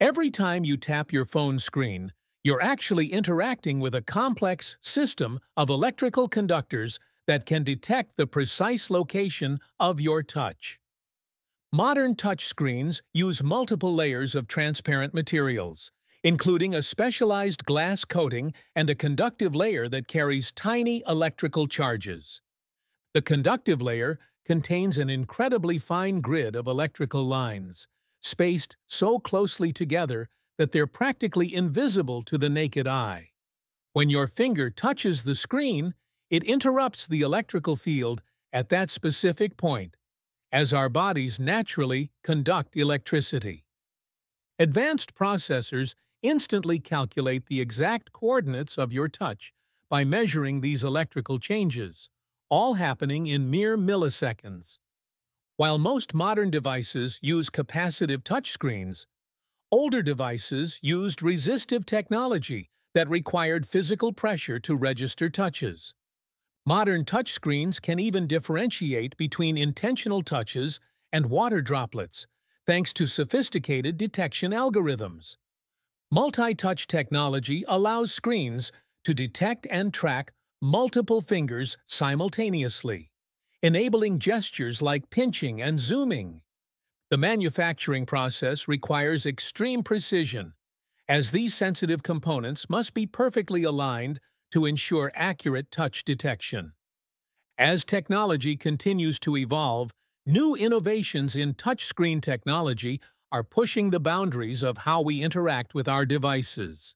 Every time you tap your phone screen, you're actually interacting with a complex system of electrical conductors that can detect the precise location of your touch. Modern touchscreens use multiple layers of transparent materials, including a specialized glass coating and a conductive layer that carries tiny electrical charges. The conductive layer contains an incredibly fine grid of electrical lines, spaced so closely together that they're practically invisible to the naked eye. When your finger touches the screen, it interrupts the electrical field at that specific point, as our bodies naturally conduct electricity. Advanced processors instantly calculate the exact coordinates of your touch by measuring these electrical changes, all happening in mere milliseconds. While most modern devices use capacitive touchscreens, older devices used resistive technology that required physical pressure to register touches. Modern touchscreens can even differentiate between intentional touches and water droplets, thanks to sophisticated detection algorithms. Multi-touch technology allows screens to detect and track multiple fingers simultaneously, enabling gestures like pinching and zooming. The manufacturing process requires extreme precision, as these sensitive components must be perfectly aligned to ensure accurate touch detection. As technology continues to evolve, new innovations in touchscreen technology are pushing the boundaries of how we interact with our devices.